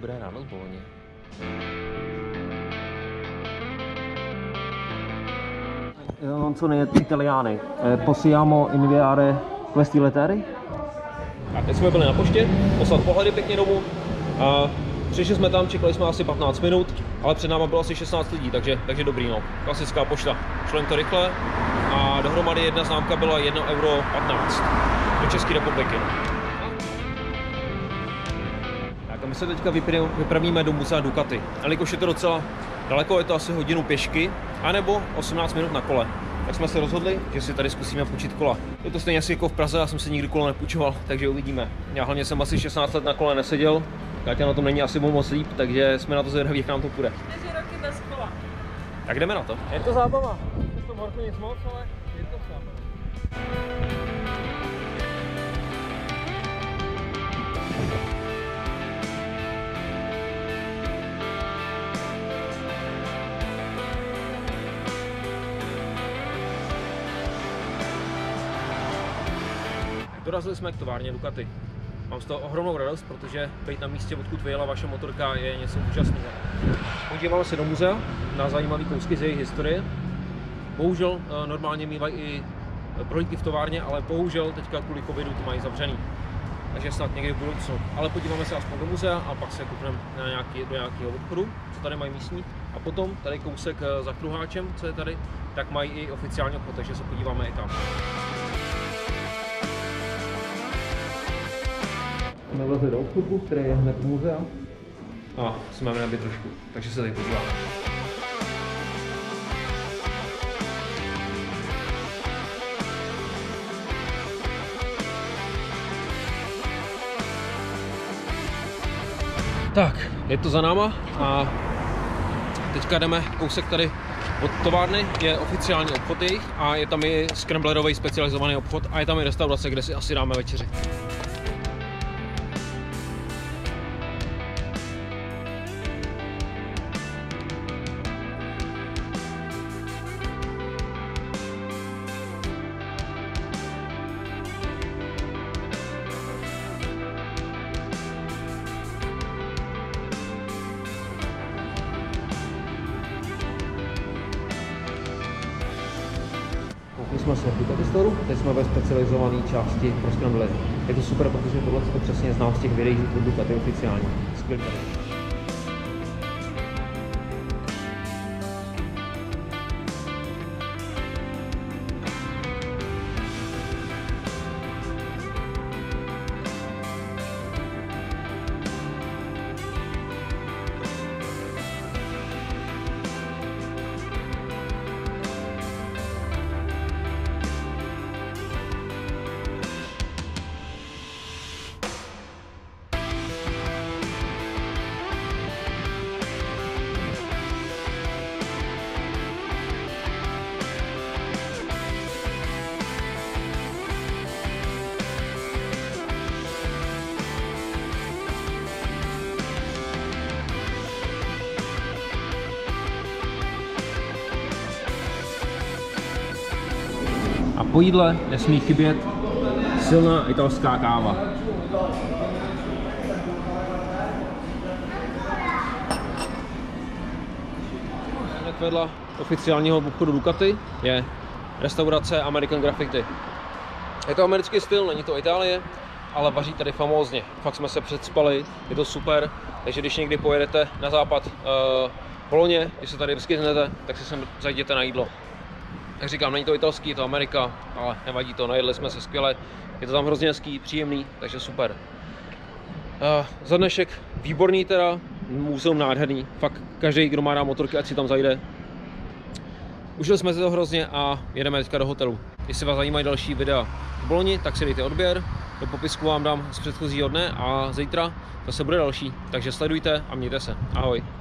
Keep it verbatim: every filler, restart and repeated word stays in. dobré ráno z Bologně. Non sono italiani. Possiamo inviare questi lettere? Tak, teď jsme byli na poště, poslat pohledy pěkně domů. A přišli jsme tam, čekali jsme asi patnáct minut, ale před náma bylo asi šestnáct lidí, takže, takže dobrý, no. Klasická pošta. Šlo jim to rychle a dohromady jedna známka byla jedno euro patnáct do České republiky. Tak a my se teďka vypravíme do muzea Ducati, jelikož je to docela daleko, je to asi hodinu pěšky, anebo osmnáct minut na kole. Tak jsme se rozhodli, že si tady zkusíme půjčit kola. Je to stejně asi jako v Praze, já jsem si nikdy kolo nepůjčoval, takže uvidíme. Já hlavně jsem asi šestnáct let na kole neseděl, Káťa na tom není asi moc líp, takže jsme na to zvědaví, jak nám to půjde. čtyři roky bez kola. Tak jdeme na to. Je to zábava. Je to v horku nic moc, ale je to zábava. Dorazili jsme k továrně Ducati. Mám z toho ohromnou radost, protože být na místě, odkud vyjela vaše motorka, je něco úžasného. Podíváme se do muzea na zajímavé kousky z jejich historie. Bohužel normálně mývají i prohlídky v továrně, ale bohužel teďka kvůli covidu to mají zavřený. Takže snad někdy v budoucnu. Ale podíváme se aspoň do muzea a pak se kupneme na nějaký, do nějakého obchodu, co tady mají místní. A potom tady kousek za kruháčem, co je tady, tak mají i oficiální obchod, takže se podíváme i tam. Jsme vlezli do obchodu, který je hned v muzeu. A jsme měli být trošku, takže se tady podíváme. Tak, je to za náma a teďka jdeme kousek tady od továrny, je oficiální obchod jejich a je tam i Scramblerový specializovaný obchod a je tam i restaurace, kde si asi dáme večeři. My jsme se v Ducati Store, teď jsme ve specializované části pro Scramblery. Je to super, protože tohle to přesně znám z těch videí od Ducati oficiální. Skvělý. A po jídle nesmí chybět silná italská káva. Hned vedle oficiálního obchodu Ducati je restaurace American Graffiti. Je to americký styl, není to Itálie, ale vaří tady famózně. Fakt jsme se předspali, je to super, takže když někdy pojedete na západ uh, Bologně, když se tady vyskytnete, tak si sem zajděte na jídlo. Jak říkám, není to italský, je to Amerika, ale nevadí to, najedli jsme se skvěle, je to tam hrozně hezký, příjemný, takže super. Uh, za dnešek výborný teda, muzeum nádherný, fakt každý, kdo má rád motorky, ať si tam zajde. Užili jsme se to hrozně a jedeme teďka do hotelu. Jestli vás zajímají další videa v Bologni, tak si dejte odběr, do popisku vám dám z předchozího dne a zítra zase bude další, takže sledujte a mějte se, ahoj.